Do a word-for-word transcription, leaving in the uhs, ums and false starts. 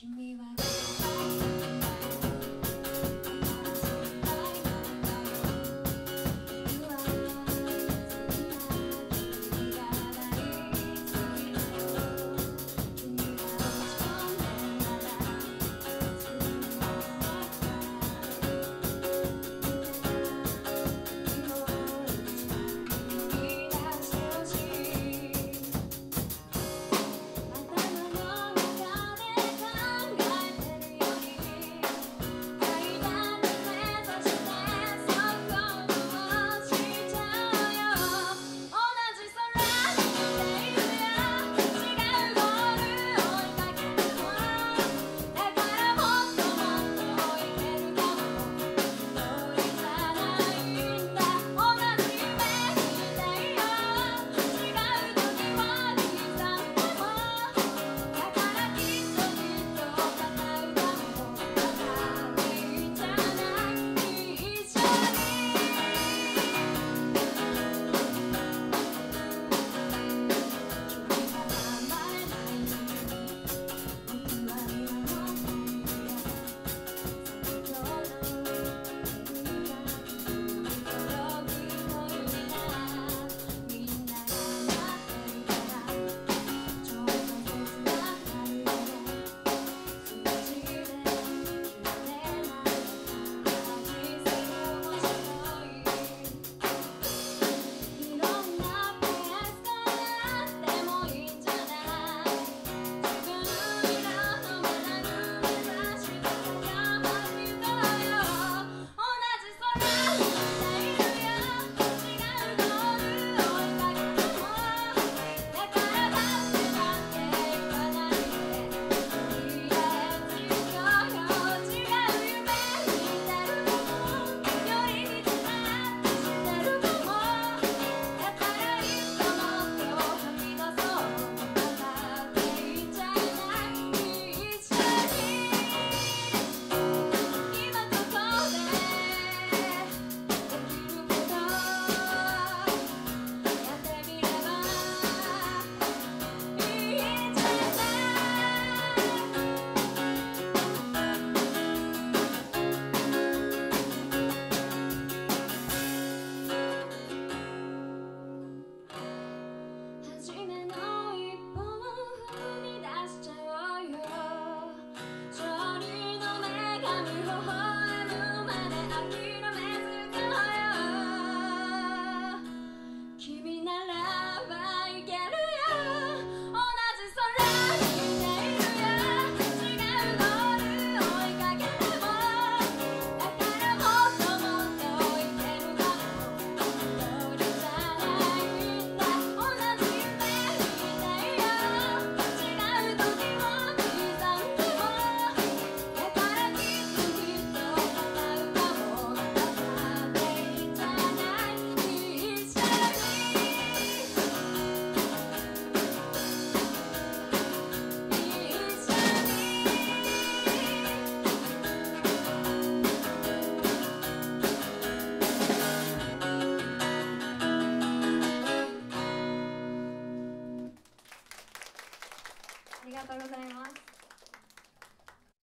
君は